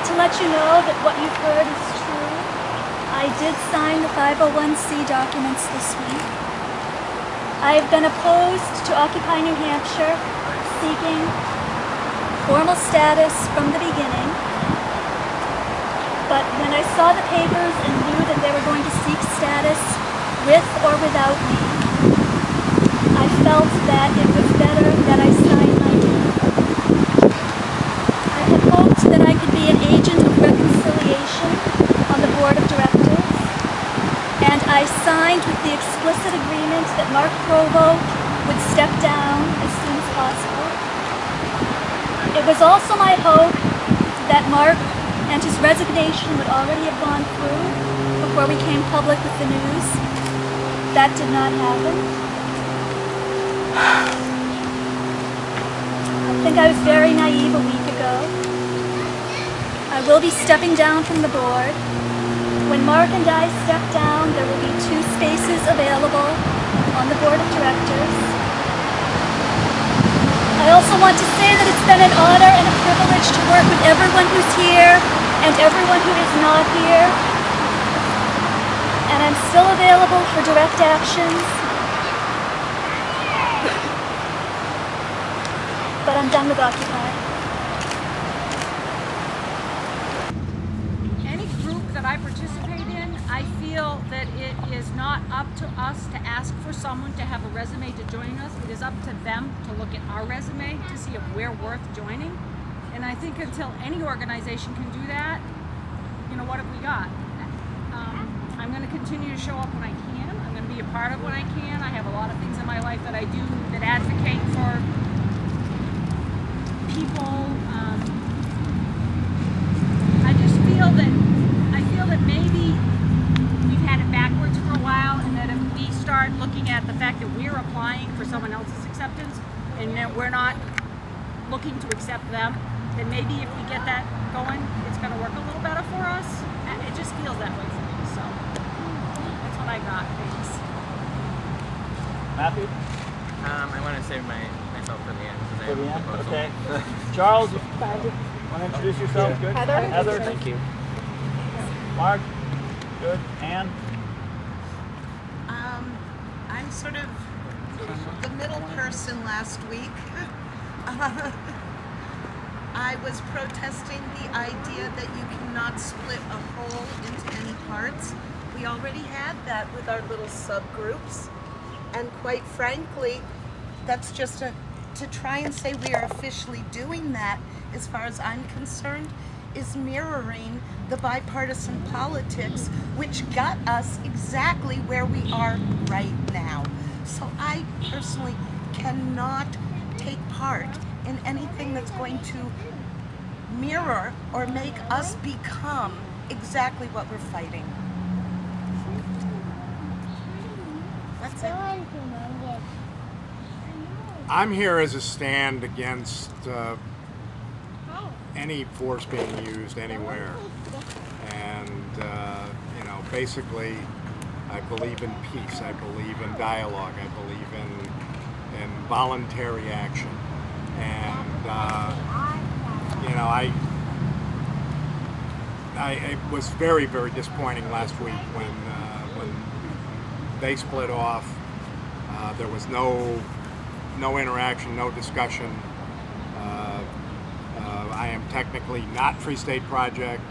wanted to let you know that what you've heard is true. I did sign the 501c documents this week. I have been opposed to Occupy New Hampshire, seeking formal status from the beginning. But when I saw the papers and knew that they were going to seek status with or without me, I felt that it was better that I signed my name. I had hoped that I could be an agent of reconciliation on the board of directors, and I signed with the explicit agreement that Mark Provost would step down as soon as possible. It was also my hope that Mark and his resignation would already have gone through before we came public with the news. That did not happen. I think I was very naive a week ago. I will be stepping down from the board. When Mark and I step down, there will be 2 spaces available on the board of directors. I also want to say that it's been an honor and a privilege to work with everyone who's here and everyone who is not here. And I'm still available for direct actions. But I'm done with Occupy. Any group that I participate in, I feel that it is not up to us to ask for someone to have a resume to join us. It is up to them to look at our resume to see if we're worth joining. And I think until any organization can do that, you know, what have we got? I'm going to continue to show up when I can. I'm going to be a part of when I can. I have a lot of things in my life that I do that advocate for people. I just feel that maybe we've had it backwards for a while, and that if we start looking at the fact that we're applying for someone else's acceptance and that we're not looking to accept them, then maybe if we get that going, it's going to work a little better for us. It just feels that way for me, so that's what I got. Thanks. Matthew? I want to save myself for the end. Okay. Charles, you want to introduce yourself? Good. Heather. Thank you. Mark. Good. Anne. I'm sort of the middle person last week. I was protesting the idea that you cannot split a whole into any parts. We already had that with our little subgroups, and quite frankly, that's just a to try and say we are officially doing that, as far as I'm concerned, is mirroring the bipartisan politics which got us exactly where we are right now. So I personally cannot take part in anything that's going to mirror or make us become exactly what we're fighting. That's it. I'm here as a stand against any force being used anywhere, and you know, basically, I believe in peace. I believe in dialogue. I believe in voluntary action, and you know, it was very, very disappointing last week when they split off. There was no interaction, no discussion. I am technically not Free State Project.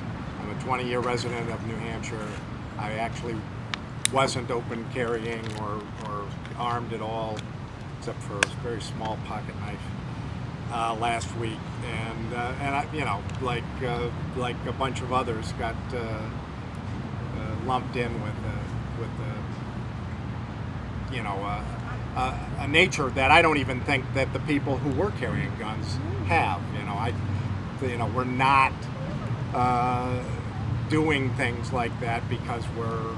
I'm a 20-year resident of New Hampshire. I actually wasn't open carrying or armed at all, except for a very small pocket knife last week. And I, you know, like a bunch of others, got lumped in with you know. A nature that I don't even think that the people who were carrying guns have. You know, we're not doing things like that because we're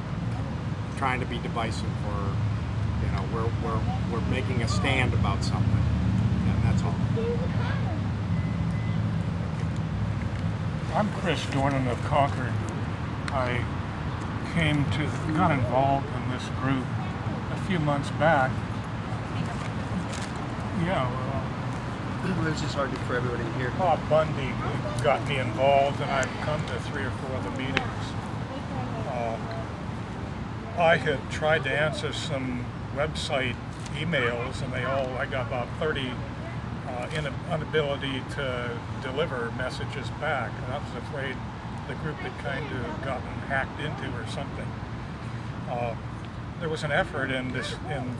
trying to be divisive, or you know, we're making a stand about something, and that's all. I'm Chris Dornan of Concord. I got involved in this group a few months back. Yeah, This is hard for everybody to hear. Bob Bundy got me involved, and I've come to 3 or 4 other meetings. I had tried to answer some website emails, and I got about 30 inability to deliver messages back, and I was afraid the group had kind of gotten hacked into or something. There was an effort in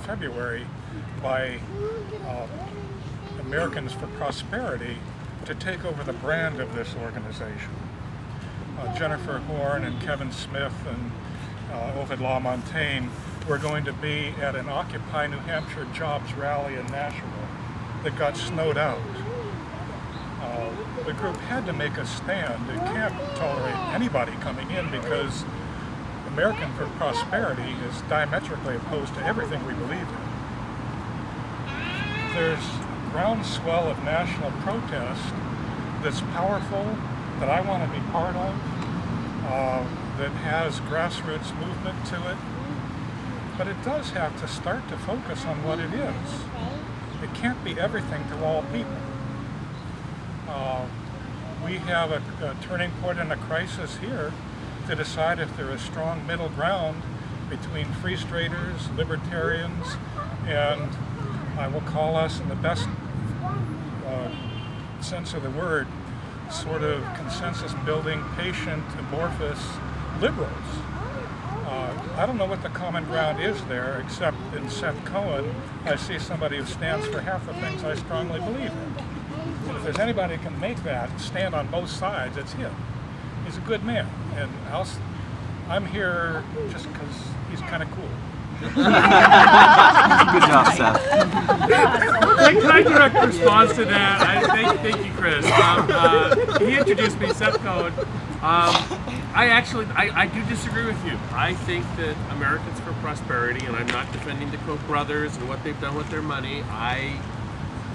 February by Americans for Prosperity to take over the brand of this organization. Jennifer Horn and Kevin Smith and Ovid LaMontagne were going to be at an Occupy New Hampshire jobs rally in Nashville that got snowed out. The group had to make a stand. It can't tolerate anybody coming in because American for Prosperity is diametrically opposed to everything we believe in. There's a groundswell of national protest that's powerful, that I want to be part of, that has grassroots movement to it, but it does have to start to focus on what it is. It can't be everything to all people. We have a turning point and a crisis here to decide if there is strong middle ground between free staters, libertarians, and I will call us, in the best sense of the word, sort of consensus-building, patient, amorphous liberals. I don't know what the common ground is there, except in Seth Cohen, I see somebody who stands for half the things I strongly believe in. And if there's anybody who can make that stand on both sides, it's him. He's a good man, and I'm here just because he's kind of cool. Good job, Seth. Can I direct a response to that? Thank you, Chris. He introduced me, Seth Cohen. I do disagree with you. I think that Americans for Prosperity, and I'm not defending the Koch brothers and what they've done with their money,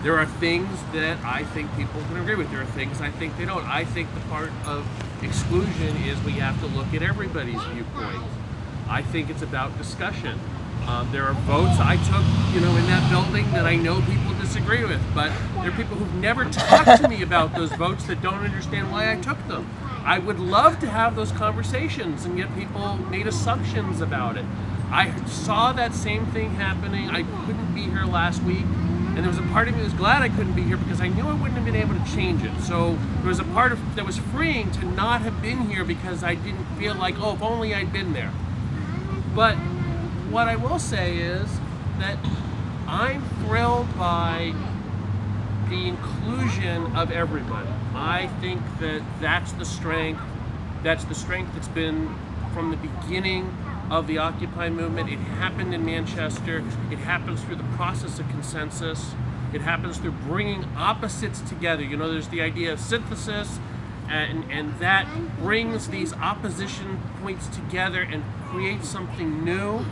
there are things that I think people can agree with. There are things I think they don't. I think the part of exclusion is we have to look at everybody's viewpoint. I think it's about discussion. There are votes I took, in that building that I know people disagree with, but there are people who've never talked to me about those votes that don't understand why I took them. I would love to have those conversations, and yet people made assumptions about it. I saw that same thing happening. I couldn't be here last week, and there was a part of me that was glad I couldn't be here because I knew I wouldn't have been able to change it. So there was a part of that was freeing to not have been here because I didn't feel like, oh, if only I'd been there. But what I will say is that I'm thrilled by the inclusion of everybody. I think that that's the strength that's been from the beginning of the Occupy movement. It happened in Manchester. It happens through the process of consensus. It happens through bringing opposites together. There's the idea of synthesis, and that brings these opposition points together and creates something new.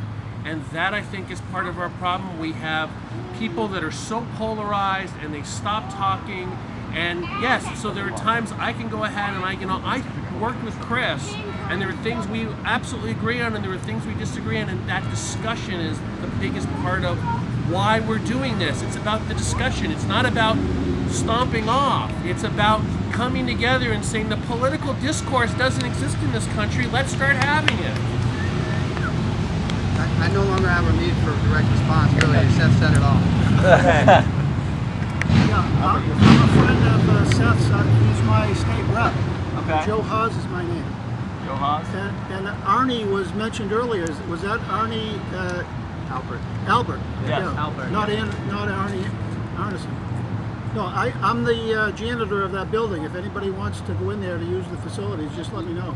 And that, I think, is part of our problem. We have people that are so polarized and they stop talking. And yes, so there are times I can go ahead and I worked with Chris, and there are things we absolutely agree on and there are things we disagree on, and that discussion is the biggest part of why we're doing this. It's about the discussion. It's not about stomping off. It's about coming together and saying the political discourse doesn't exist in this country. Let's start having it. I no longer have a need for direct response, really. Seth said it all. I'm a friend of Seth's. He's my state rep. Okay. Joe Haas is my name. Joe Haas? And Arnie was mentioned earlier. Was that Arnie? Albert. Albert. Yes, yeah. Albert. Not Arnie Arneson. No, I'm the janitor of that building. If anybody wants to go in there to use the facilities, just let me know.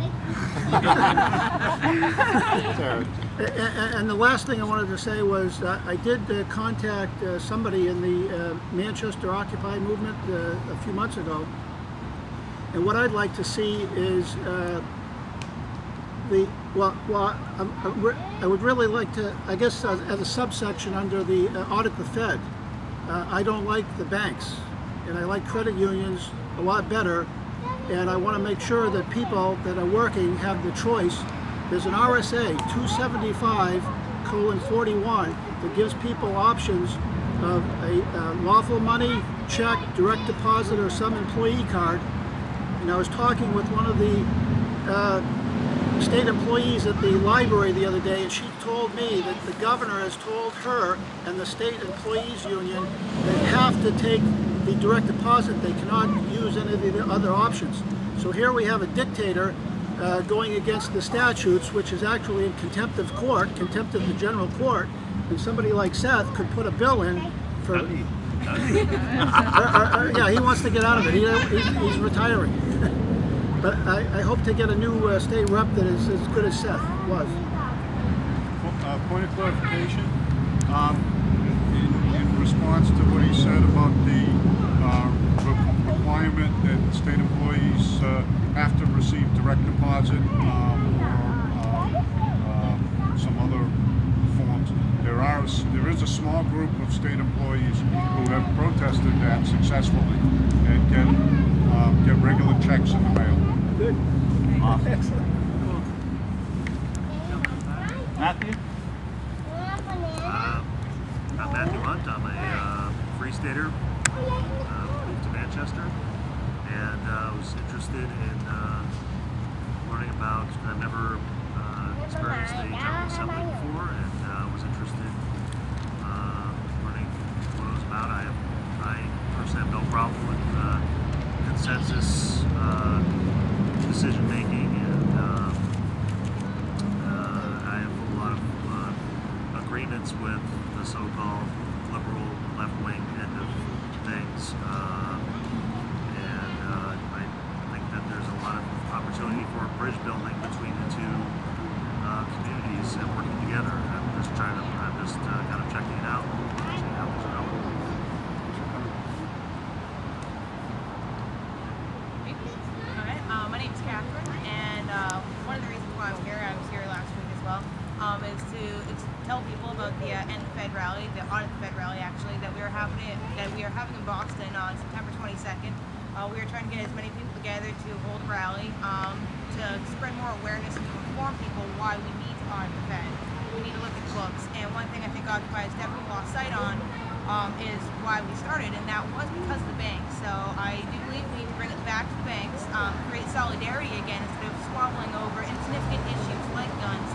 And the last thing I wanted to say was I did contact somebody in the Manchester Occupy movement a few months ago. And what I'd like to see is I would really like to, I guess, as a subsection under the audit the Fed. I don't like the banks, and I like credit unions a lot better, and I want to make sure that people that are working have the choice. There's an RSA 275:41 that gives people options of a lawful money, check, direct deposit, or some employee card. And I was talking with one of the state employees at the library the other day, and she told me that the governor has told her and the state employees union they have to take the direct deposit. They cannot use any of the other options. So here we have a dictator going against the statutes, which is actually in contempt of court, contempt of the general court, and somebody like Seth could put a bill in for... yeah, he wants to get out of it. He's retiring. But I hope to get a new state rep that is as good as Seth was. Point of clarification, in response to what he said about the requirement that state employees have to receive direct deposit or some other forms. There is a small group of state employees who have protested that successfully and get regular checks in the mail. Good. Awesome. Excellent. Cool. Matthew? I'm Matthew Hunt. I'm a Free Stater. Moved to Manchester. And I was interested in learning about, because I've never experienced the General Assembly before, and was interested learning what it was about. I personally have no problem with consensus decision making, and I have a lot of agreements with the so-called liberal left-wing end of things. Opportunity for bridge building between the two communities and working together. I'm just trying to, I'm just kind of checking it out. Seeing how things are going. All right. My name is Catherine, and one of the reasons why I'm here, I was here last week as well, is to tell people about the End the Fed rally, the Audit the Fed rally actually, that we are having in Boston on September 22nd. We are trying to get as many people together to hold a rally, to spread more awareness and to inform people why we need to audit the Fed. We need to look at books. And one thing I think Occupy has definitely lost sight on is why we started, and that was because of the banks. So I do believe we need to bring it back to the banks, create solidarity again instead of squabbling over insignificant issues like guns,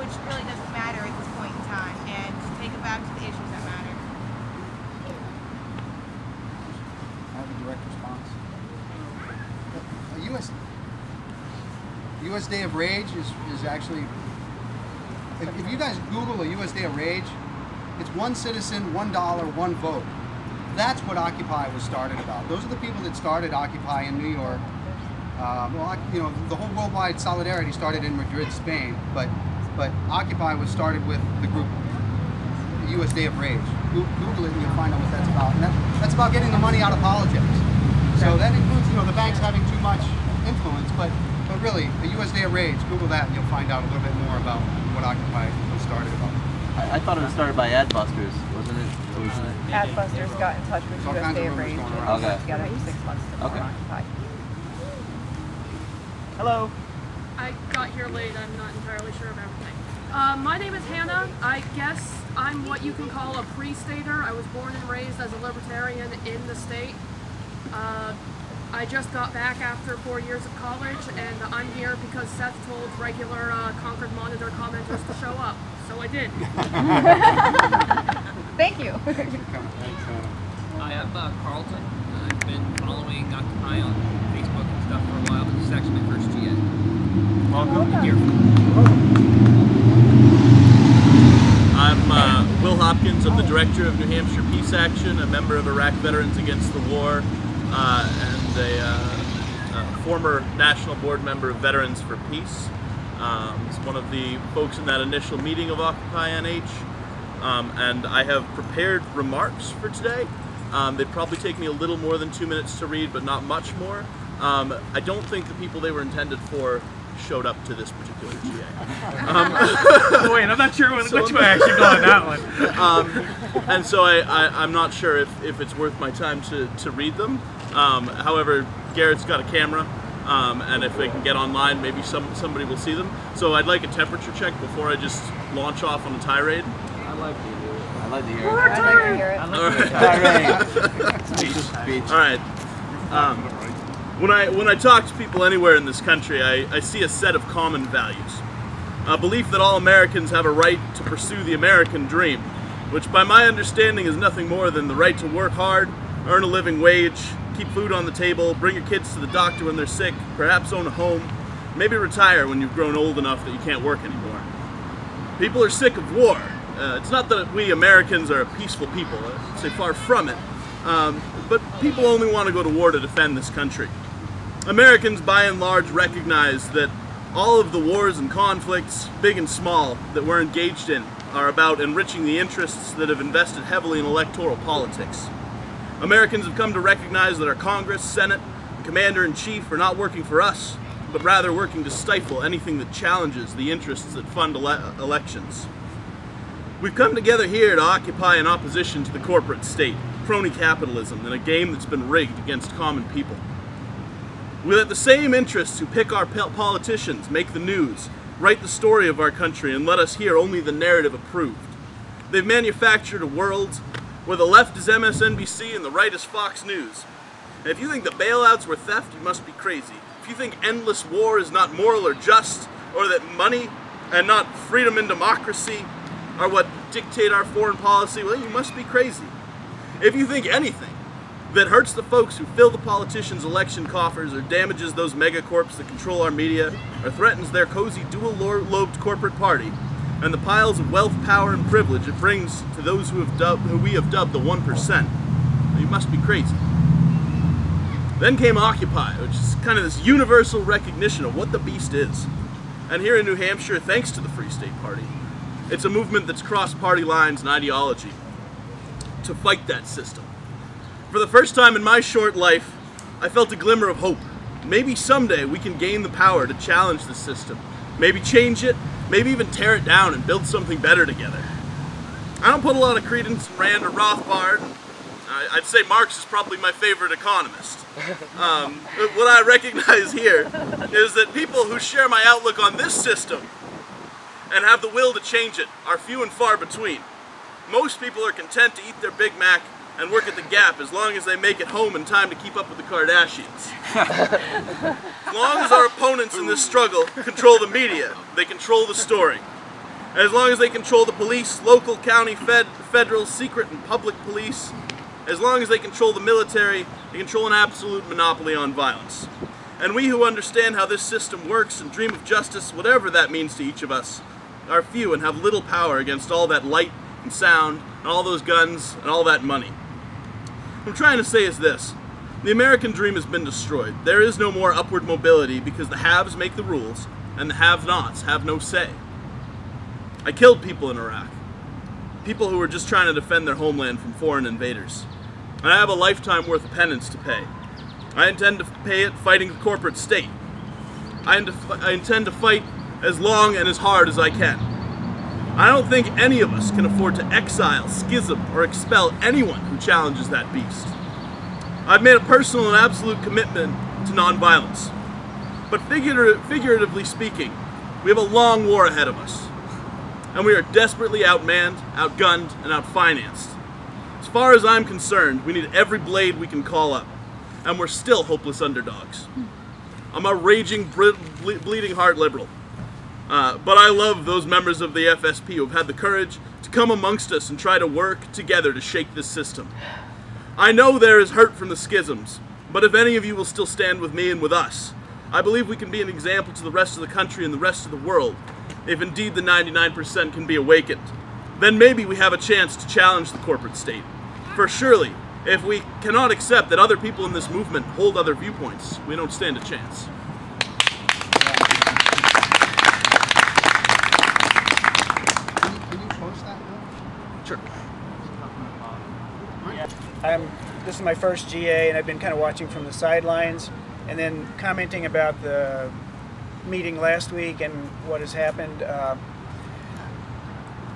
which really doesn't matter at this point in time, and to take it back to the issues that matter. I have a direct response. U.S. Day of Rage is actually, if you guys Google a U.S. Day of Rage, it's one citizen, $1, one vote. That's what Occupy was started about. Those are the people that started Occupy in New York. Well, you know, the whole worldwide solidarity started in Madrid, Spain, but Occupy was started with the group, the U.S. Day of Rage. Google it and you'll find out what that's about. And that's about getting the money out of politics. So that includes, you know, the banks having too much influence, but really, the U.S. Day of Rage, Google that and you'll find out a little bit more about what Occupy was started about. I thought it was started by Adbusters, wasn't it? Adbusters got in touch with U.S. Day of Rage and they put together for 6 months to form Occupy. Hello. I got here late, I'm not entirely sure of everything. My name is Hannah. I guess I'm what you can call a pre-stater. I was born and raised as a libertarian in the state. I just got back after 4 years of college, and I'm here because Seth told regular Concord Monitor commenters to show up, so I did. Thank you. Hi, I'm Carlton. I've been following Occupy on Facebook and stuff for a while, but this is actually my first GA. Welcome. Here. I'm Will Hopkins. I'm the director of New Hampshire Peace Action, a member of Iraq Veterans Against the War, and a former national board member of Veterans for Peace. He's one of the folks in that initial meeting of Occupy NH, and I have prepared remarks for today. They'd probably take me a little more than 2 minutes to read, but not much more. I don't think the people they were intended for showed up to this particular GA. Oh, wait, I'm not sure which way I should go on that one. And so I'm not sure if it's worth my time to read them. However, Garrett's got a camera, and if they can get online, maybe somebody will see them. So I'd like a temperature check before I just launch off on a tirade. I like you. I'd love to hear it. I'd like to hear it. All right. When I talk to people anywhere in this country, I see a set of common values. A belief that all Americans have a right to pursue the American dream, which by my understanding is nothing more than the right to work hard, earn a living wage, keep food on the table, bring your kids to the doctor when they're sick, perhaps own a home, maybe retire when you've grown old enough that you can't work anymore. People are sick of war. It's not that we Americans are a peaceful people, I'd say far from it, but people only want to go to war to defend this country. Americans by and large recognize that all of the wars and conflicts, big and small, that we're engaged in are about enriching the interests that have invested heavily in electoral politics. Americans have come to recognize that our Congress, Senate, and Commander-in-Chief are not working for us, but rather working to stifle anything that challenges the interests that fund elections. We've come together here to occupy in opposition to the corporate state, crony capitalism, and a game that's been rigged against common people. We let the same interests who pick our politicians make the news, write the story of our country, and let us hear only the narrative approved. They've manufactured a world where the left is MSNBC and the right is Fox News. And if you think the bailouts were theft, you must be crazy. If you think endless war is not moral or just, or that money and not freedom and democracy are what dictate our foreign policy, well, you must be crazy. If you think anything that hurts the folks who fill the politicians' election coffers or damages those megacorps that control our media or threatens their cozy dual-lobed corporate party, and the piles of wealth, power, and privilege it brings to those who we have dubbed the 1%. You must be crazy. Then came Occupy, which is kind of this universal recognition of what the beast is. And here in New Hampshire, thanks to the Free State Party, it's a movement that's crossed party lines and ideology to fight that system. For the first time in my short life, I felt a glimmer of hope. Maybe someday we can gain the power to challenge the system, maybe change it, maybe even tear it down and build something better together. I don't put a lot of credence in Rand or Rothbard. I'd say Marx is probably my favorite economist. What I recognize here is that people who share my outlook on this system and have the will to change it are few and far between. Most people are content to eat their Big Mac and work at the Gap as long as they make it home in time to keep up with the Kardashians. As long as our opponents in this struggle control the media, they control the story. And as long as they control the police, local, county, federal, secret, and public police, as long as they control the military, they control an absolute monopoly on violence. And we who understand how this system works and dream of justice, whatever that means to each of us, are few and have little power against all that light and sound and all those guns and all that money. What I'm trying to say is this: the American dream has been destroyed. There is no more upward mobility because the haves make the rules and the have-nots have no say. I killed people in Iraq, people who were just trying to defend their homeland from foreign invaders. And I have a lifetime worth of penance to pay. I intend to pay it fighting the corporate state. I intend to fight as long and as hard as I can. I don't think any of us can afford to exile, schism, or expel anyone who challenges that beast. I've made a personal and absolute commitment to nonviolence. But figuratively speaking, we have a long war ahead of us. And we are desperately outmanned, outgunned, and outfinanced. As far as I'm concerned, we need every blade we can call up, and we're still hopeless underdogs. I'm a raging, bleeding heart liberal, but I love those members of the FSP who have had the courage to come amongst us and try to work together to shake this system. I know there is hurt from the schisms, but if any of you will still stand with me and with us, I believe we can be an example to the rest of the country and the rest of the world, if indeed the 99% can be awakened. Then maybe we have a chance to challenge the corporate state. For surely, if we cannot accept that other people in this movement hold other viewpoints, we don't stand a chance. Can you post that now? Sure. This is my first GA, and I've been kind of watching from the sidelines, and then commenting about the meeting last week and what has happened.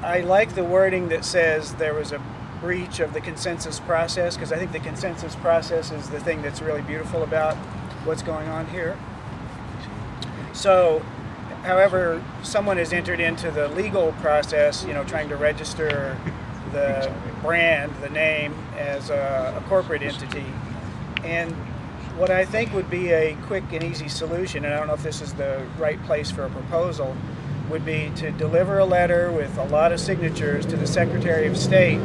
I like the wording that says there was a breach of the consensus process, because I think the consensus process is the thing that's really beautiful about what's going on here. So, however, someone has entered into the legal process, you know, trying to register the brand, the name, as a corporate entity. And what I think would be a quick and easy solution, and I don't know if this is the right place for a proposal, would be to deliver a letter with a lot of signatures to the Secretary of State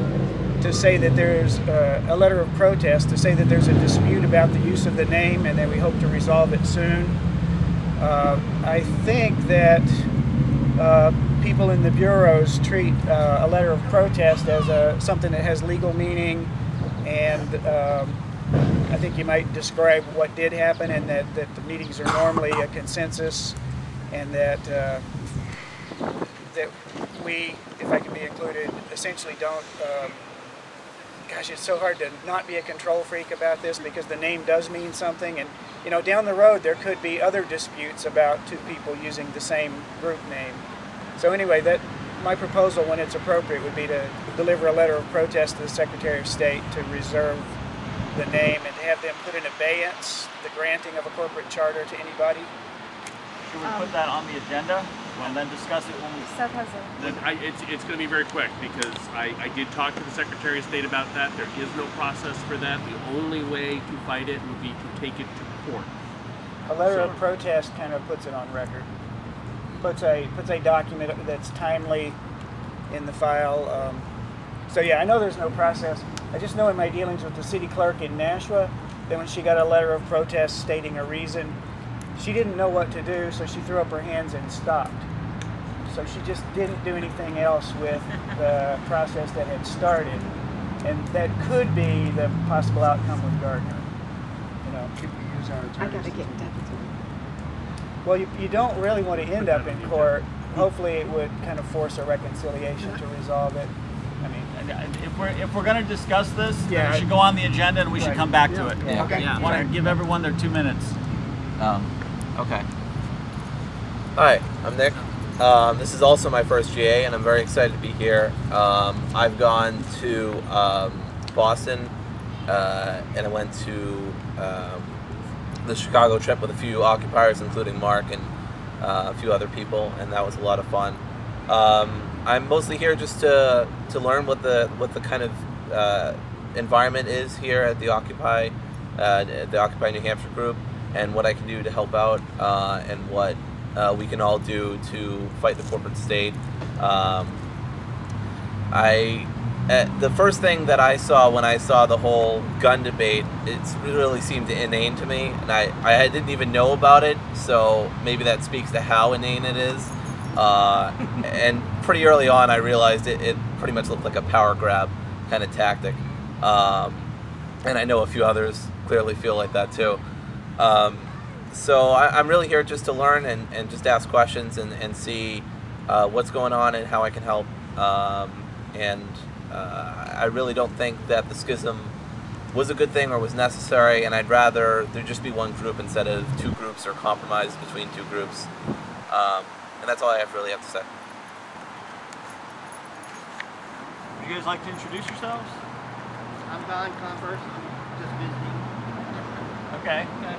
to say that there's a letter of protest, to say that there's a dispute about the use of the name and that we hope to resolve it soon. I think that people in the bureaus treat a letter of protest as something that has legal meaning, and I think you might describe what did happen, and that the meetings are normally a consensus, and that that we, if I can be included, essentially don't, gosh, it's so hard to not be a control freak about this because the name does mean something, and you know, down the road there could be other disputes about two people using the same group name. So anyway, that my proposal, when it's appropriate, would be to deliver a letter of protest to the Secretary of State to reserve the name and to have them put in abeyance the granting of a corporate charter to anybody. Should we put that on the agenda and then discuss it when we... Seth has it. It's going to be very quick because I did talk to the Secretary of State about that. There is no process for that. The only way to fight it would be to take it to court. A letter of protest kind of puts it on record. Puts a document that's timely in the file. So yeah, I know there's no process. I just know in my dealings with the city clerk in Nashua that when she got a letter of protest stating a reason, she didn't know what to do, so she threw up her hands and stopped. So she just didn't do anything else with the process that had started, and that could be the possible outcome with Gardner. You know, could we use our attorneys? I gotta get that. Well, you don't really want to end up in court. Hopefully it would kind of force a reconciliation to resolve it. I mean, if we're going to discuss this, yeah, we should go on the agenda and we should come back to it. Yeah. Okay. Yeah. I want to give everyone their 2 minutes. Okay. Hi, I'm Nick. This is also my first GA and I'm very excited to be here. I've gone to Boston and I went to the Chicago trip with a few occupiers, including Mark and a few other people, and that was a lot of fun. I'm mostly here just to learn what the kind of environment is here at the Occupy New Hampshire group, and what I can do to help out, and what we can all do to fight the corporate state. The first thing that I saw when I saw the whole gun debate, it really seemed inane to me, and I didn't even know about it, so maybe that speaks to how inane it is. And pretty early on I realized it pretty much looked like a power grab kind of tactic. And I know a few others clearly feel like that too. So I'm really here just to learn and just ask questions and see what's going on and how I can help. I really don't think that the schism was a good thing or was necessary, and I'd rather there just be one group instead of two groups or compromise between two groups. And that's all I really have to say. Would you guys like to introduce yourselves? I'm Don Converse. I'm just visiting. Okay. Thank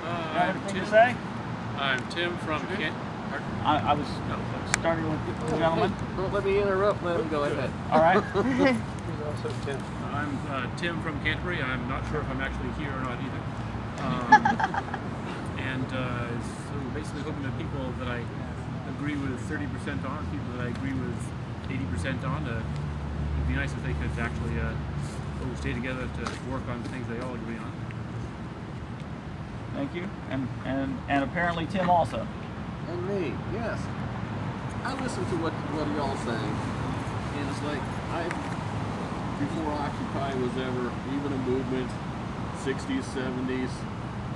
you. Anything to say? I'm Tim from Kent. I was starting with the gentleman. Don't let me interrupt. Let him go ahead. All right. He's also Tim. I'm Tim from Canterbury. I'm not sure if I'm actually here or not either. So basically hoping that people that I agree with 30% on, people that I agree with 80% on, it'd be nice if they could actually stay together to work on things they all agree on. Thank you. And apparently Tim also. And me, yes. I listen to what y'all saying, and it's like, before Occupy was ever even a movement, 60s, 70s,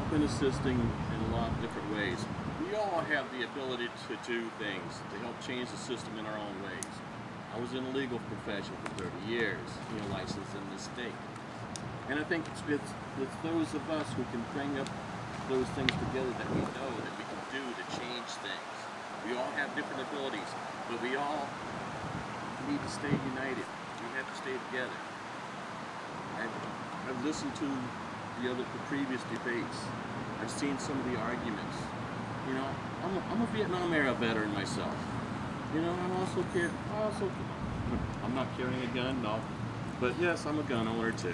I've been assisting in a lot of different ways. We all have the ability to do things, to help change the system in our own ways. I was in the legal profession for 30 years, you know, licensed in this state. And I think it's those of us who can bring up those things together that we know that we can do to change things. We all have different abilities, but we all need to stay united. We have to stay together. I've listened to the previous debates. I've seen some of the arguments. You know, I'm a Vietnam era veteran myself. You know, I'm also I'm not carrying a gun, no. But yes, I'm a gun owner too.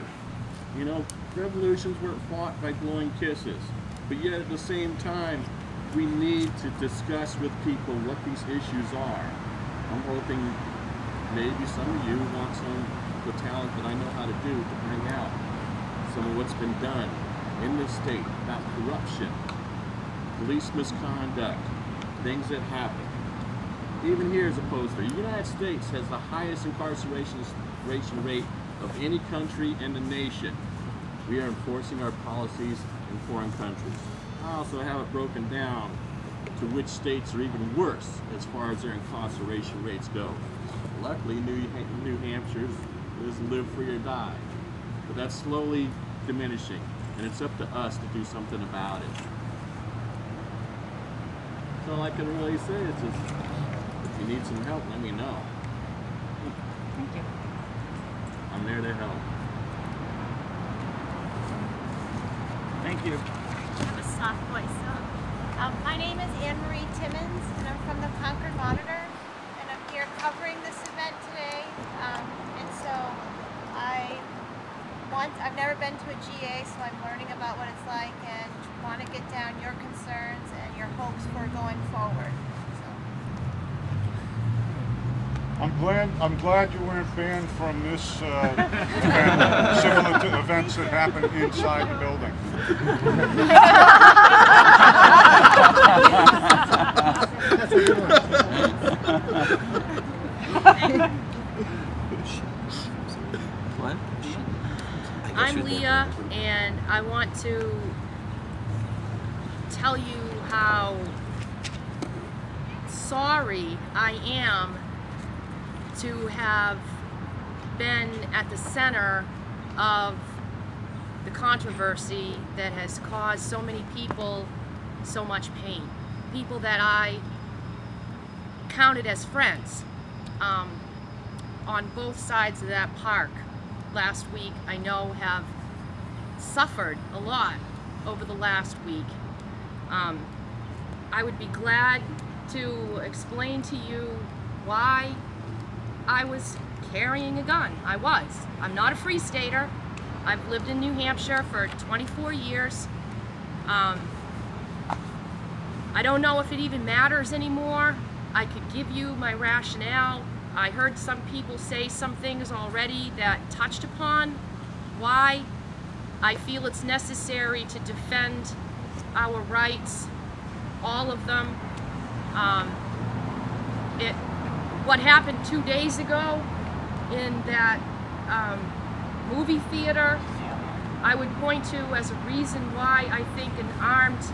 You know, revolutions weren't fought by glowing kisses. But yet at the same time, we need to discuss with people what these issues are. I'm hoping maybe some of you want some of the talent that I know how to do to bring out some of what's been done in this state about corruption, police misconduct, things that happen. Even here is a poster. The United States has the highest incarceration rate of any country in the nation. We are enforcing our policies in foreign countries. I also have it broken down to which states are even worse as far as their incarceration rates go. Luckily, New Hampshire is live free or die, but that's slowly diminishing, and it's up to us to do something about it. That's all I can really say. It's just, if you need some help, let me know. I'm there to help. Thank you. You have a soft voice. Huh? My name is Anne-Marie Timmons, and I'm from the Concord Monitor, and I'm here covering this event today. And so I've never been to a GA, so I'm learning about what it's like and want to get down your concerns and your hopes for going forward. I'm glad you weren't banned from this event, similar to events that happen inside the building. What? I'm Leah, and I want to tell you how sorry I am to have been at the center of the controversy that has caused so many people so much pain. People that I counted as friends on both sides of that park last week, I know have suffered a lot over the last week. I would be glad to explain to you why I was carrying a gun. I was. I'm not a free stater. I've lived in New Hampshire for 24 years. I don't know if it even matters anymore. I could give you my rationale. I heard some people say some things already that touched upon why I feel it's necessary to defend our rights, all of them. What happened 2 days ago in that movie theater, I would point to as a reason why I think an armed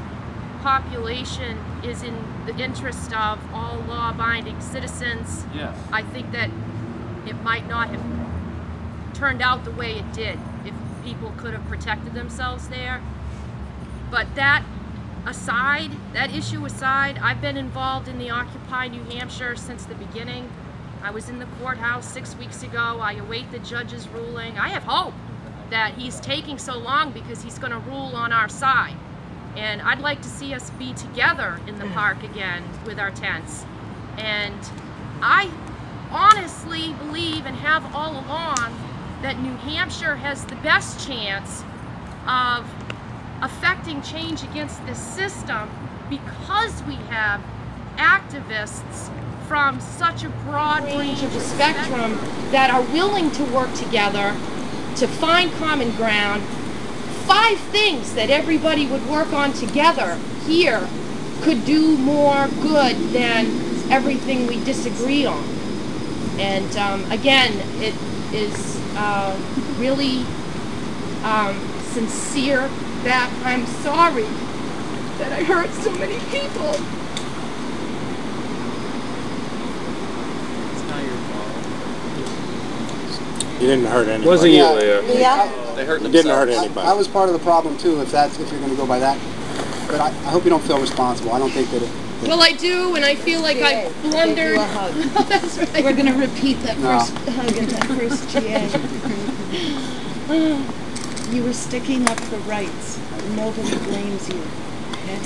population is in the interest of all law-abiding citizens. Yes. I think that it might not have turned out the way it did if people could have protected themselves there. But that aside, that issue aside, I've been involved in the Occupy New Hampshire since the beginning. I was in the courthouse 6 weeks ago. I await the judge's ruling. I have hope that he's taking so long because he's going to rule on our side. And I'd like to see us be together in the park again with our tents. And I honestly believe and have all along that New Hampshire has the best chance of affecting change against this system because we have activists from such a broad range of the spectrum that are willing to work together to find common ground. 5 things that everybody would work on together here could do more good than everything we disagree on. And again, it is really sincere that I'm sorry that I hurt so many people. It's not your fault. You didn't hurt anybody. Wasn't you, Leah? Yeah. They hurt themselves. You didn't hurt anybody. I was part of the problem too, if you're going to go by that. But I hope you don't feel responsible. I don't think that it. Well, I do, and I feel like I blundered. No, that's right. We're going to repeat that first hug in that first GA. You were sticking up for rights. Nobody blames you. Okay?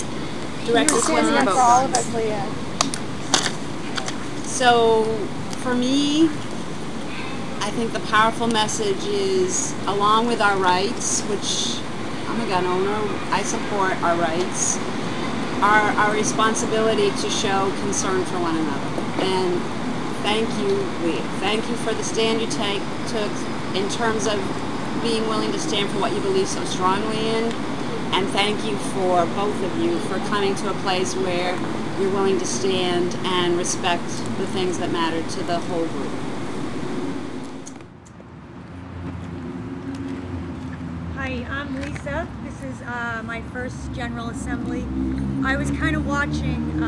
Direct responsibility for all of us, Leah. So, for me, I think the powerful message is, along with our rights, which I'm a gun owner, I support our rights, our responsibility to show concern for one another. And thank you, Leah. Thank you for the stand you took in terms of being willing to stand for what you believe so strongly in. And thank you for both of you for coming to a place where you're willing to stand and respect the things that matter to the whole group. Hi, I'm Lisa. This is my first General Assembly. I was kind of watching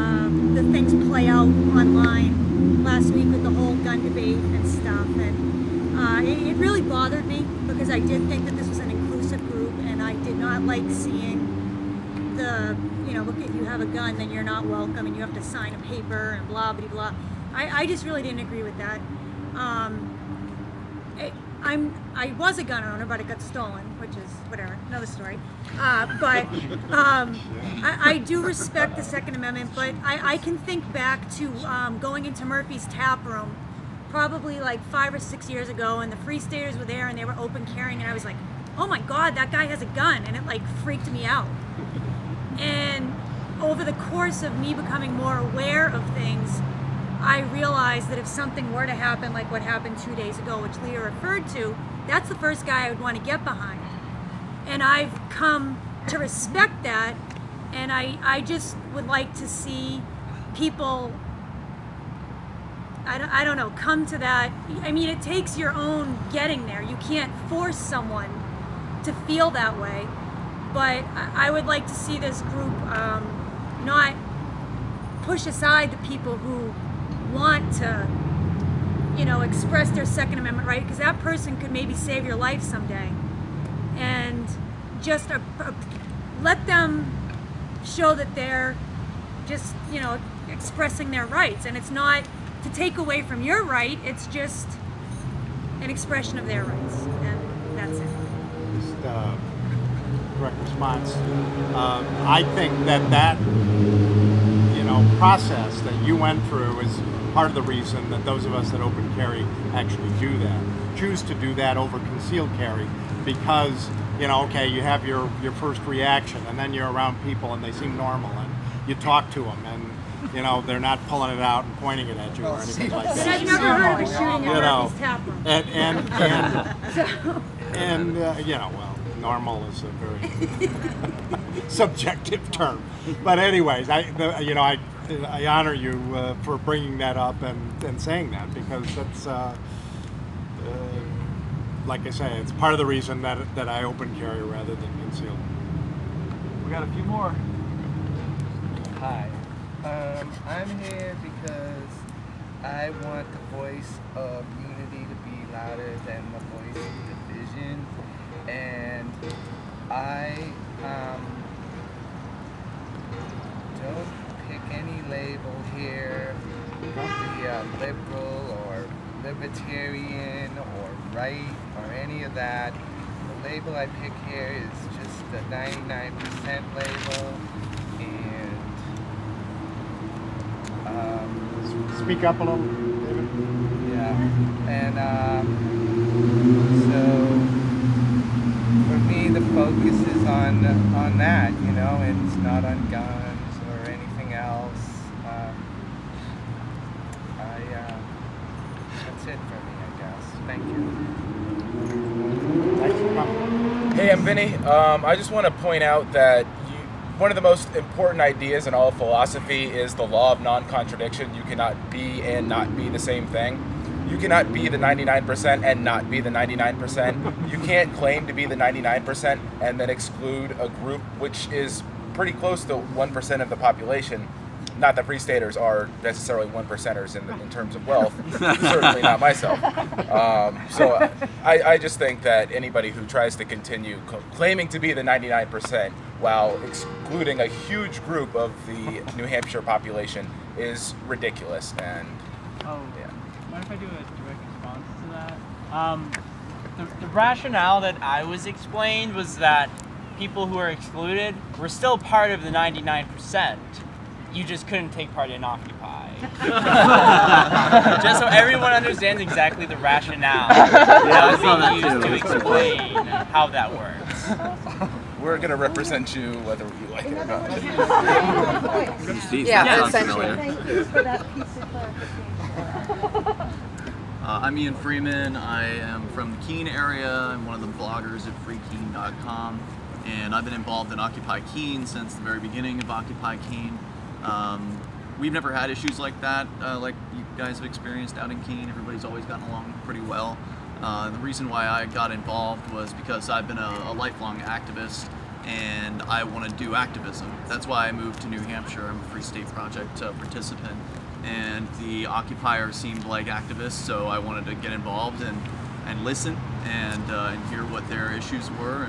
the things play out online last week with the whole gun debate and stuff, and it really bothered me because I did think that this was an inclusive group, and I did not like seeing the, you know, look, if you have a gun, then you're not welcome, and you have to sign a paper and blah, blah, blah. I just really didn't agree with that. I was a gun owner, but it got stolen, which is whatever, another story. But I do respect the Second Amendment, but I can think back to going into Murphy's Tap Room probably like 5 or 6 years ago, and the Free Staters were there and they were open carrying, and I was like, oh my God, that guy has a gun, and it like freaked me out. And over the course of me becoming more aware of things, I realized that if something were to happen, like what happened 2 days ago, which Leah referred to, that's the first guy I would want to get behind. And I've come to respect that, and I just would like to see people, I don't know, come to that. I mean, it takes your own getting there. You can't force someone to feel that way, but I would like to see this group not push aside the people who want to, you know, express their Second Amendment right, because that person could maybe save your life someday. And just let them show that they're just, you know, expressing their rights, and it's not to take away from your right, it's just an expression of their rights, and that's it. Just direct response. I think that you know, process that you went through is part of the reason that those of us that open carry actually do that, choose to do that over concealed carry, because, you know, okay, you have your first reaction, and then you're around people and they seem normal, and you talk to them, and, you know, they're not pulling it out and pointing it at you or anything like that. I've never heard of a shooting at Murphy's Tap Room. And you know, well, normal is a very subjective term. But anyways, I honor you for bringing that up and saying that, because that's, like I say, it's part of the reason that I open carry rather than conceal. We got a few more. Hi, I'm here because I want the voice of unity to be louder than the voice of division, and I don't any label here, be liberal or libertarian or right or any of that. The label I pick here is just the 99% label, and speak up a little, David. Yeah, and so for me the focus is on that, you know, and it's not on guns. That's it for me, I guess. Thank you. Thanks for coming. Hey, I'm Vinny. I just want to point out that one of the most important ideas in all of philosophy is the law of non-contradiction. You cannot be and not be the same thing. You cannot be the 99% and not be the 99%. You can't claim to be the 99% and then exclude a group which is pretty close to 1% of the population. Not that Free Staters are necessarily 1%ers in terms of wealth, certainly not myself. So I just think that anybody who tries to continue claiming to be the 99% while excluding a huge group of the New Hampshire population is ridiculous. And yeah. What if I do a direct response to that? The rationale that I was explained was that people who are excluded were still part of the 99%. you just couldn't take part in Occupy. Just so everyone understands exactly the rationale that was being used to explain how that works. We're going to represent you whether you like it or not. Yeah, essentially. Thank you for that piece of clarification. I'm Ian Freeman. I am from the Keene area. I'm one of the bloggers at freekeene.com, and I've been involved in Occupy Keene since the very beginning of Occupy Keene. We've never had issues like that, like you guys have experienced out in Keene. Everybody's always gotten along pretty well. The reason why I got involved was because I've been a lifelong activist, and I want to do activism. That's why I moved to New Hampshire. I'm a Free State Project participant. And the occupier seemed like activists, so I wanted to get involved and listen and hear what their issues were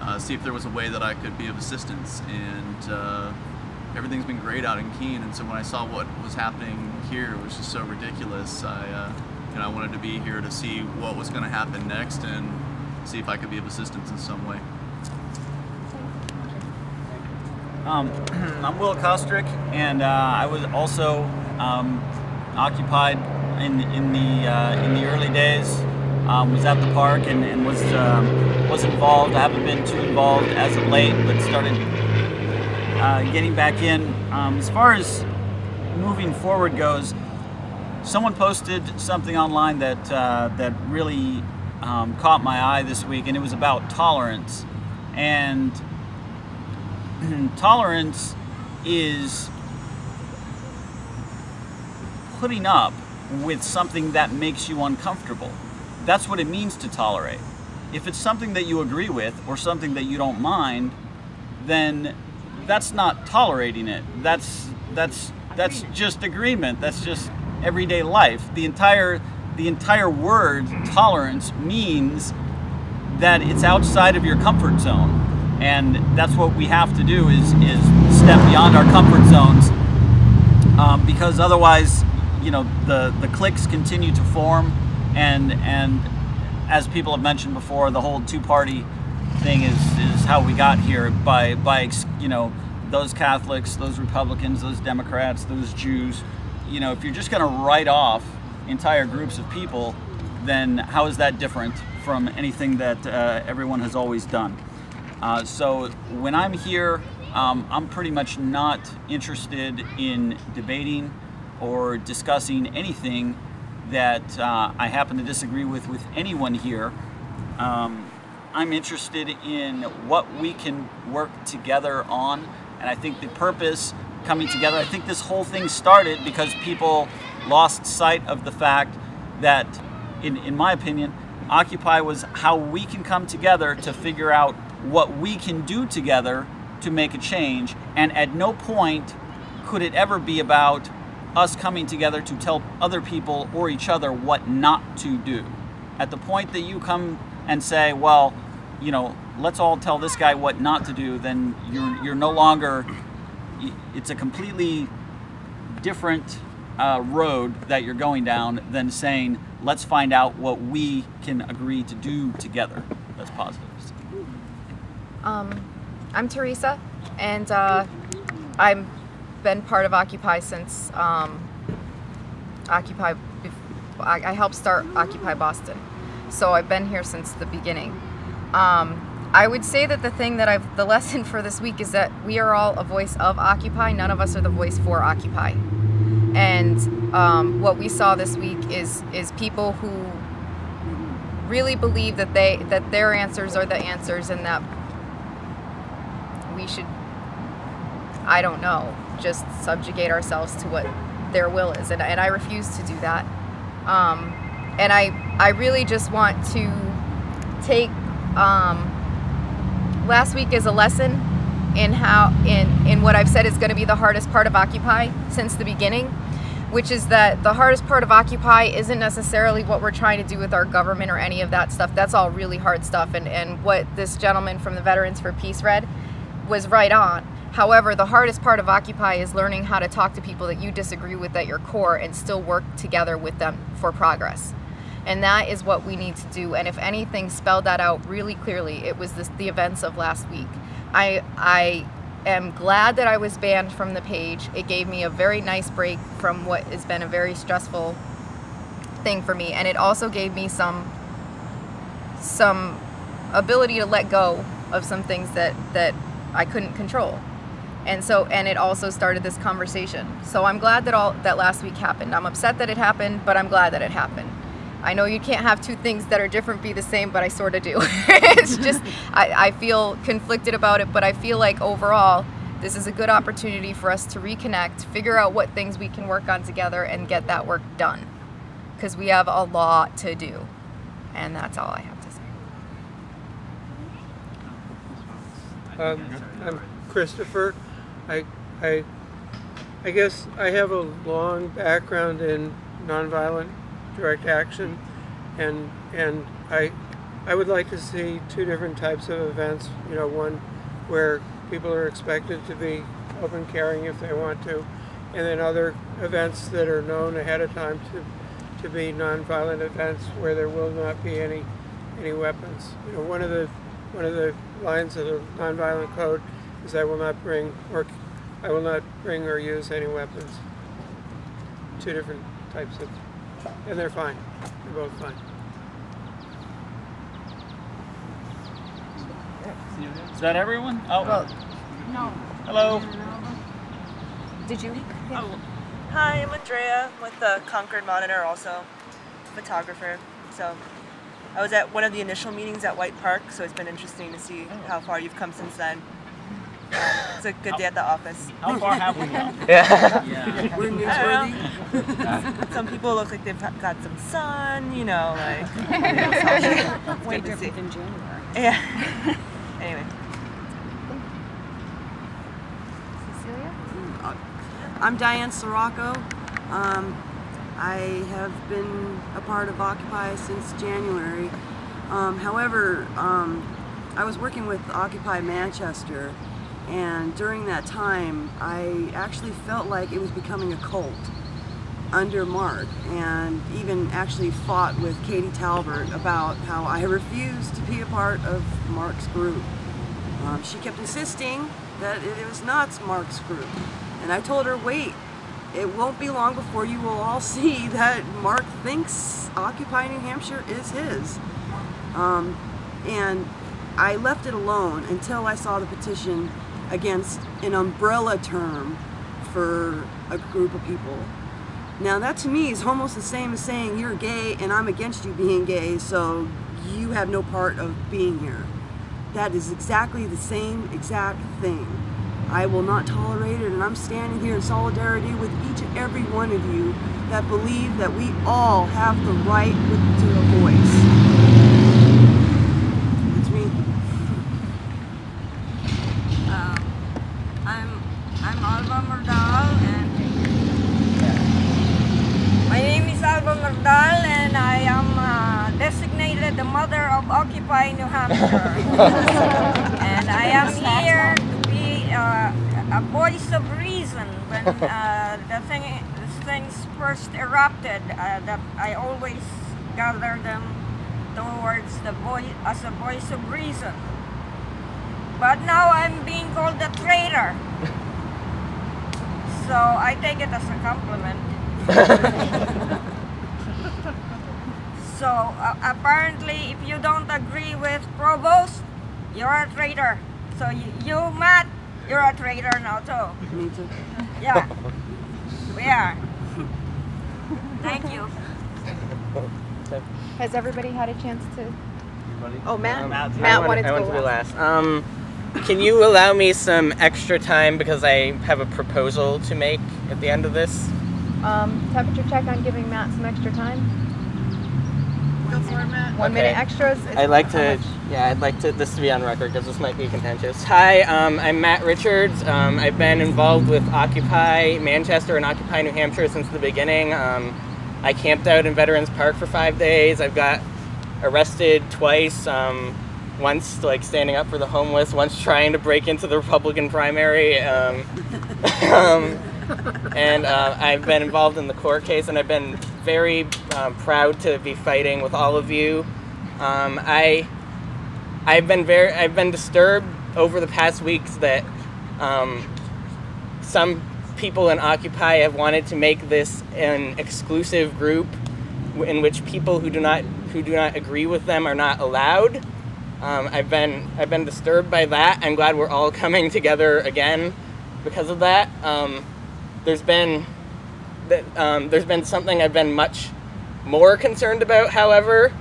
and see if there was a way that I could be of assistance. And everything's been great out in Keene, and so when I saw what was happening here, it was just so ridiculous. I wanted to be here to see what was going to happen next and see if I could be of assistance in some way. I'm Will Kostrick, and I was also occupied in the early days. Was at the park and was involved. I haven't been too involved as of late, but started getting back in. As far as moving forward goes, someone posted something online that that really caught my eye this week, and it was about tolerance. And tolerance is putting up with something that makes you uncomfortable. That's what it means to tolerate. If it's something that you agree with or something that you don't mind, then that's not tolerating it. That's just agreement. That's just everyday life. The entire word tolerance means that it's outside of your comfort zone. And that's what we have to do is step beyond our comfort zones, because otherwise, you know, the cliques continue to form, and as people have mentioned before, the whole two-party thing is how we got here by you know, those Catholics, those Republicans, those Democrats, those Jews. You know, if you're just going to write off entire groups of people, then how is that different from anything that everyone has always done? So when I'm here, I'm pretty much not interested in debating or discussing anything that I happen to disagree with anyone here. I'm interested in what we can work together on, and I think the purpose coming together, I think this whole thing started because people lost sight of the fact that, in my opinion, Occupy was how we can come together to figure out what we can do together to make a change. And at no point could it ever be about us coming together to tell other people or each other what not to do. At the point that you come and say, well, you know, let's all tell this guy what not to do, then you're no longer, it's a completely different road that you're going down than saying, let's find out what we can agree to do together. That's positive. I'm Teresa, and I've been part of Occupy since I helped start Occupy Boston, so I've been here since the beginning. I would say that the lesson for this week is that we are all a voice of Occupy. None of us are the voice for Occupy, and what we saw this week is people who really believe that their answers are the answers, and that we should, I don't know, just subjugate ourselves to what their will is. And I refuse to do that. And I really just want to take last week as a lesson in how, in what I've said is going to be the hardest part of Occupy since the beginning, which is that the hardest part of Occupy isn't necessarily what we're trying to do with our government or any of that stuff. That's all really hard stuff. And what this gentleman from the Veterans for Peace read was right on. However, the hardest part of Occupy is learning how to talk to people that you disagree with at your core and still work together with them for progress. And that is what we need to do. And if anything spelled that out really clearly, it was the events of last week. I am glad that I was banned from the page. It gave me a very nice break from what has been a very stressful thing for me, and it also gave me some ability to let go of some things that I couldn't control. And it also started this conversation. So I'm glad that that last week happened. I'm upset that it happened, but I'm glad that it happened. I know you can't have two things that are different be the same, but I sort of do. It's just, I feel conflicted about it, but I feel like overall, this is a good opportunity for us to reconnect, figure out what things we can work on together and get that work done. Because we have a lot to do. And that's all I have to say. I'm Christopher. I guess I have a long background in nonviolent direct action, and I would like to see two different types of events. You know, one where people are expected to be open carrying if they want to, and then other events that are known ahead of time to be nonviolent events where there will not be any weapons. You know, one of the lines of the nonviolent code is I will not bring or use any weapons. Two different types of. And they're fine. They're both fine. Is that everyone? Oh. No. Hello. Did you? Yeah. Oh. Hi, I'm Andrea with the Concord Monitor, also photographer. So I was at one of the initial meetings at White Park, so it's been interesting to see how far you've come since then. It's a good day at the office. How far have we gone? Yeah. We're newsworthy. Some people look like they've got some sun, you know, like. Way different than January. Yeah. Anyway. Cecilia? I'm Diane Sirocco. I have been a part of Occupy since January. However, I was working with Occupy Manchester, and during that time I actually felt like it was becoming a cult under Mark, and even actually fought with Katie Talbert about how I refused to be a part of Mark's group. She kept insisting that it was not Mark's group, and I told her, wait, it won't be long before you will all see that Mark thinks Occupy New Hampshire is his. And I left it alone until I saw the petition against an umbrella term for a group of people. Now that to me is almost the same as saying you're gay and I'm against you being gay, so you have no part of being here. That is exactly the same exact thing. I will not tolerate it, and I'm standing here in solidarity with each and every one of you that believe that we all have the right to a voice. Alva Merdal, and my name is Alva Merdal, and I am designated the mother of Occupy New Hampshire. And I am here to be a voice of reason. When the things first erupted, that I always gather them towards the voice as a voice of reason. But now I'm being called a traitor. So I take it as a compliment. So apparently if you don't agree with Provost, you're a traitor. So you Matt, you're a traitor now too. Me too. Yeah, we are. Thank you. Has everybody had a chance to? Everybody? Oh, Matt? Matt wanted to be last. Can you allow me some extra time because I have a proposal to make at the end of this? Temperature check on giving Matt some extra time. Go for it, Matt. 1 minute extras. I'd like to. This to be on record because this might be contentious. Hi, I'm Matt Richards. I've been involved with Occupy Manchester and Occupy New Hampshire since the beginning. I camped out in Veterans Park for 5 days. I've got arrested twice. Once like standing up for the homeless, once trying to break into the Republican primary, and I've been involved in the court case, and I've been very proud to be fighting with all of you. I've been disturbed over the past weeks that Some people in Occupy have wanted to make this an exclusive group in which people who do not agree with them are not allowed. I've been disturbed by that. I'm glad we're all coming together again because of that. There's been something I've been much more concerned about, however.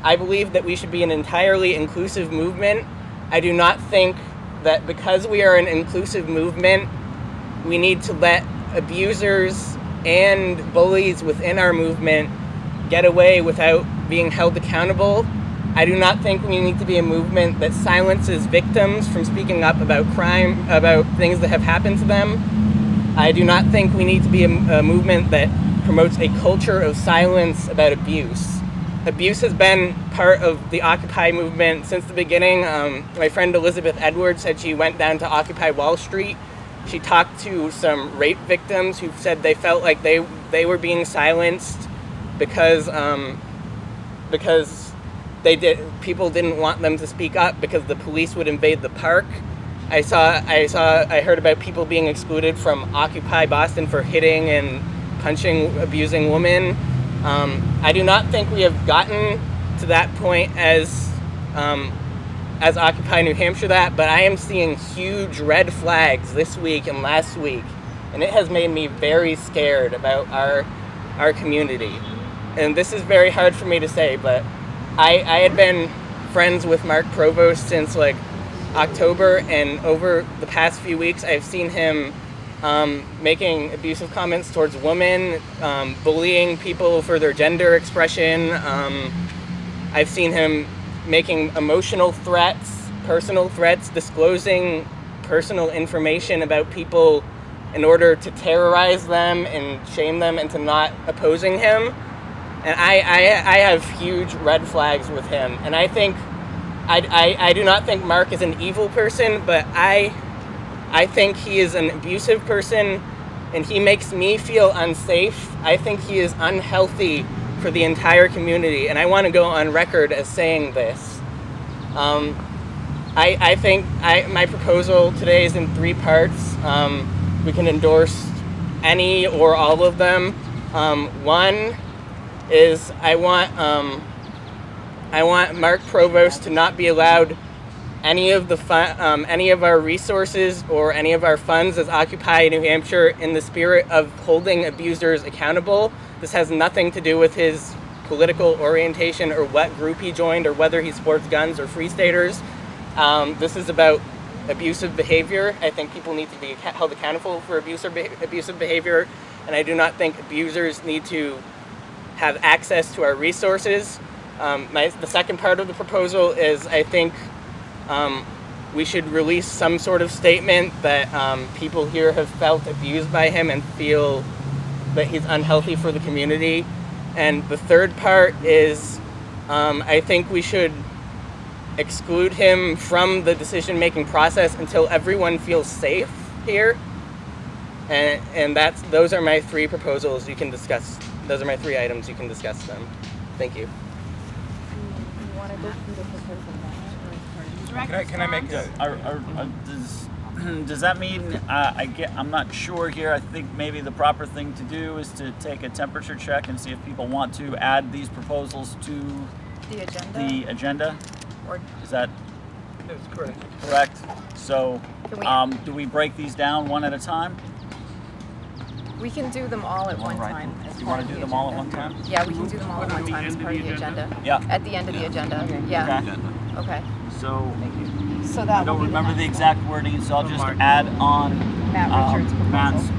I believe that we should be an entirely inclusive movement. I do not think that because we are an inclusive movement, we need to let abusers and bullies within our movement get away without being held accountable. I do not think we need to be a movement that silences victims from speaking up about crime, about things that have happened to them. I do not think we need to be a movement that promotes a culture of silence about abuse. Abuse has been part of the Occupy movement since the beginning. My friend Elizabeth Edwards said she went down to Occupy Wall Street. She talked to some rape victims who said they felt like they were being silenced because people didn't want them to speak up because the police would invade the park. I heard about people being excluded from Occupy Boston for hitting and punching, abusing women. I do not think we have gotten to that point as Occupy New Hampshire but I am seeing huge red flags this week and last week, and it has made me very scared about our community. And this is very hard for me to say, but I had been friends with Mark Provost since like October, and over the past few weeks I've seen him making abusive comments towards women, bullying people for their gender expression. I've seen him making emotional threats, personal threats, disclosing personal information about people in order to terrorize them and shame them into not opposing him. And I have huge red flags with him. And I think, I do not think Mark is an evil person, but I think he is an abusive person, and he makes me feel unsafe. I think he is unhealthy for the entire community, and I want to go on record as saying this. I think my proposal today is in three parts. We can endorse any or all of them. One is I want Mark Provost to not be allowed any of our resources or any of our funds as Occupy New Hampshire in the spirit of holding abusers accountable. This has nothing to do with his political orientation or what group he joined or whether he sports guns or Free Staters. This is about abusive behavior. I think people need to be held accountable for abusive behavior, and I do not think abusers need to have access to our resources. The second part of the proposal is I think we should release some sort of statement that people here have felt abused by him and feel that he's unhealthy for the community. And the third part is I think we should exclude him from the decision-making process until everyone feels safe here. And those are my three proposals you can discuss. Those are my three items. You can discuss them. Thank you. Can I make a, does that mean I'm not sure here. I think maybe the proper thing to do is to take a temperature check and see if people want to add these proposals to the agenda. Or is that correct? So do we break these down one at a time? We can do them all at one time. You want to do them all at one time? Yeah, we can do them all at one time as part of the agenda. Yeah. At the end of the agenda. Yeah. Okay. So, I don't remember the exact wording, so I'll just add on Matt Richards' proposal.